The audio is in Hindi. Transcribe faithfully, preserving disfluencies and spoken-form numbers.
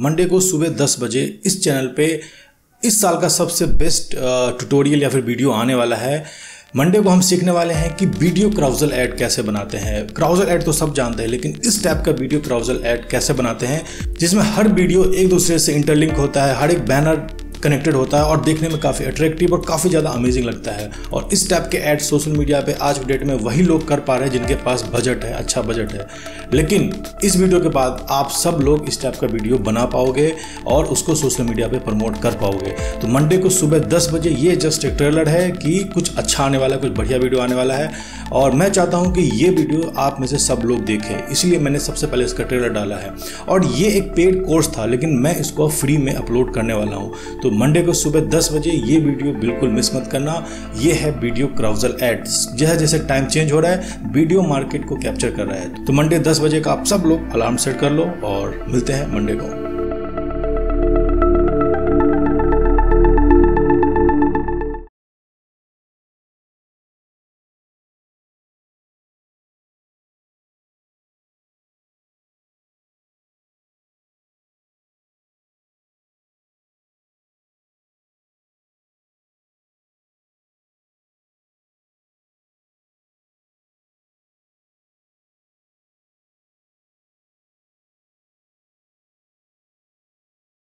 मंडे को सुबह दस बजे इस चैनल पे इस साल का सबसे बेस्ट ट्यूटोरियल या फिर वीडियो आने वाला है। मंडे को हम सीखने वाले हैं कि वीडियो क्राउजल ऐड कैसे बनाते हैं। क्राउजल ऐड तो सब जानते हैं, लेकिन इस टाइप का वीडियो क्राउजल ऐड कैसे बनाते हैं जिसमें हर वीडियो एक दूसरे से इंटरलिंक होता है, हर एक बैनर कनेक्टेड होता है और देखने में काफ़ी अट्रैक्टिव और काफ़ी ज़्यादा अमेजिंग लगता है। और इस टाइप के ऐड सोशल मीडिया पे आज के डेट में वही लोग कर पा रहे हैं जिनके पास बजट है, अच्छा बजट है। लेकिन इस वीडियो के बाद आप सब लोग इस टाइप का वीडियो बना पाओगे और उसको सोशल मीडिया पे प्रमोट कर पाओगे। तो मंडे को सुबह दस बजे ये जस्ट एक ट्रेलर है कि कुछ अच्छा आने वाला है, कुछ बढ़िया वीडियो आने वाला है और मैं चाहता हूँ कि ये वीडियो आप में से सब लोग देखें, इसलिए मैंने सबसे पहले इसका ट्रेलर डाला है। और ये एक पेड कोर्स था, लेकिन मैं इसको फ्री में अपलोड करने वाला हूँ। तो मंडे को सुबह दस बजे ये वीडियो बिल्कुल मिस मत करना। ये है वीडियो क्राउजल एड्स। जैसे जैसे टाइम चेंज हो रहा है वीडियो मार्केट को कैप्चर कर रहा है। तो मंडे दस बजे का आप सब लोग अलार्म सेट कर लो और मिलते हैं मंडे को।